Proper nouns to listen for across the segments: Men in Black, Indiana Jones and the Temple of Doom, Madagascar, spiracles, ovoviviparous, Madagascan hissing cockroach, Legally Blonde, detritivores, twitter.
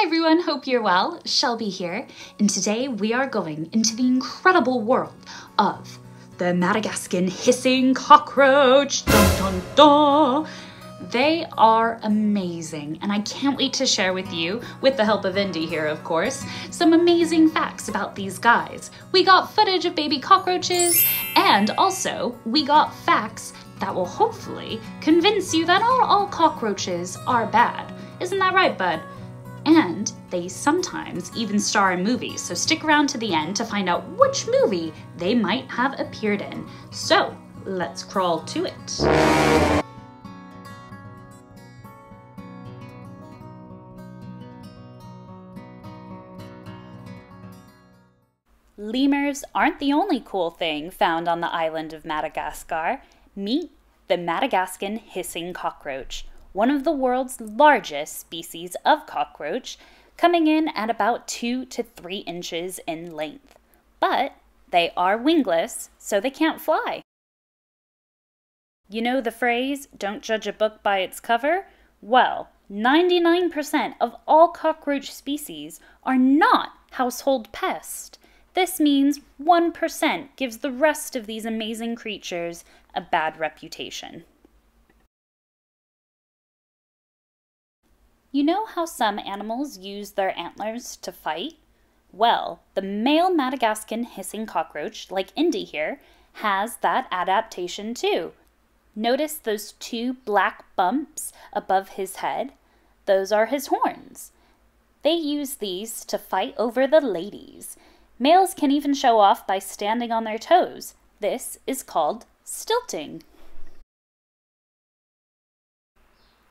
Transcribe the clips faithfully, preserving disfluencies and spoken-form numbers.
Hi everyone, hope you're well. Shelby here, and today we are going into the incredible world of the Madagascan hissing cockroach. Dun, dun, dun. They are amazing, and I can't wait to share with you, with the help of Indy here of course, some amazing facts about these guys. We got footage of baby cockroaches, and also we got facts that will hopefully convince you that not all cockroaches are bad. Isn't that right, bud? And they sometimes even star in movies, so stick around to the end to find out which movie they might have appeared in. So let's crawl to it. Lemurs aren't the only cool thing found on the island of Madagascar. Meet the Madagascan hissing cockroach, one of the world's largest species of cockroach, coming in at about two to three inches in length. But they are wingless, so they can't fly. You know the phrase, don't judge a book by its cover? Well, ninety-nine percent of all cockroach species are not household pests. This means one percent gives the rest of these amazing creatures a bad reputation. You know how some animals use their antlers to fight? Well, the male Madagascan hissing cockroach, like Indy here, has that adaptation too. Notice those two black bumps above his head? Those are his horns. They use these to fight over the ladies. Males can even show off by standing on their toes. This is called stilting.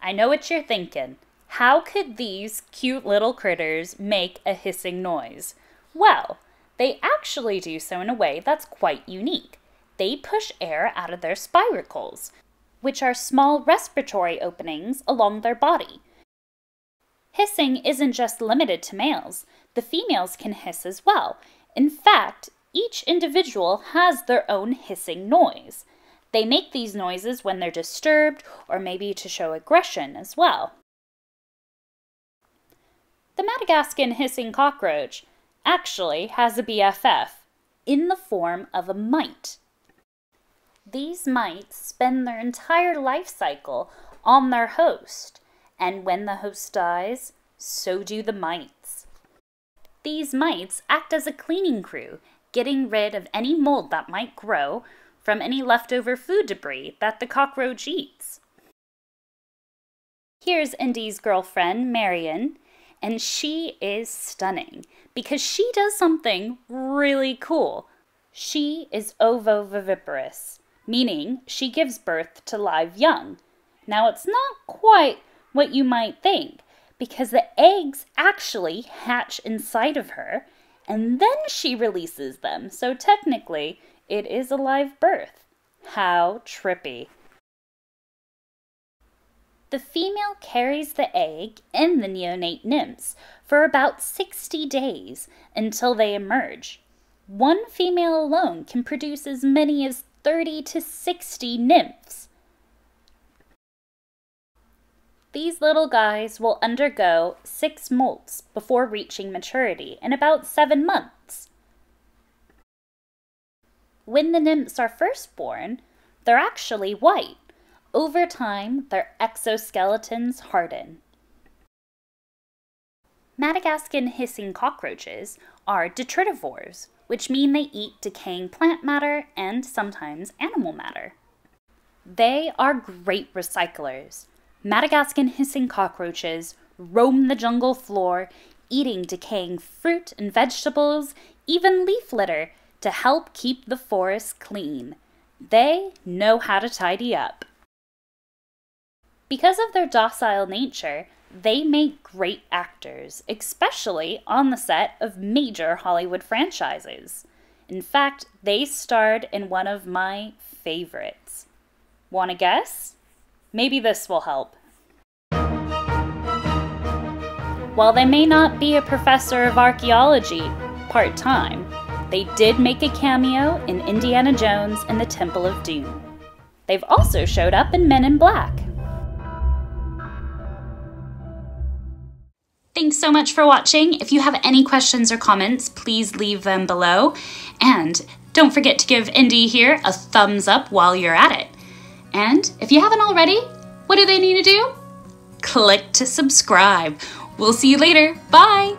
I know what you're thinking. How could these cute little critters make a hissing noise? Well, they actually do so in a way that's quite unique. They push air out of their spiracles, which are small respiratory openings along their body. Hissing isn't just limited to males. The females can hiss as well. In fact, each individual has their own hissing noise. They make these noises when they're disturbed or maybe to show aggression as well. The Madagascan hissing cockroach actually has a B F F in the form of a mite. These mites spend their entire life cycle on their host, and when the host dies, so do the mites. These mites act as a cleaning crew, getting rid of any mold that might grow from any leftover food debris that the cockroach eats. Here's Indy's girlfriend, Marion. And she is stunning because she does something really cool. She is ovoviviparous, meaning she gives birth to live young. Now, it's not quite what you might think because the eggs actually hatch inside of her and then she releases them. So technically, it is a live birth. How trippy. The female carries the egg and the neonate nymphs for about sixty days until they emerge. One female alone can produce as many as thirty to sixty nymphs. These little guys will undergo six molts before reaching maturity in about seven months. When the nymphs are first born, they're actually white. Over time, their exoskeletons harden. Madagascan hissing cockroaches are detritivores, which mean they eat decaying plant matter and sometimes animal matter. They are great recyclers. Madagascan hissing cockroaches roam the jungle floor, eating decaying fruit and vegetables, even leaf litter, to help keep the forest clean. They know how to tidy up. Because of their docile nature, they make great actors, especially on the set of major Hollywood franchises. In fact, they starred in one of my favorites. Want to guess? Maybe this will help. While they may not be a professor of archaeology part-time, they did make a cameo in Indiana Jones and the Temple of Doom. They've also showed up in Men in Black. Thanks so much for watching. If you have any questions or comments, please leave them below. And don't forget to give Indy here a thumbs up while you're at it. And if you haven't already, what do they need to do? Click to subscribe. We'll see you later. Bye.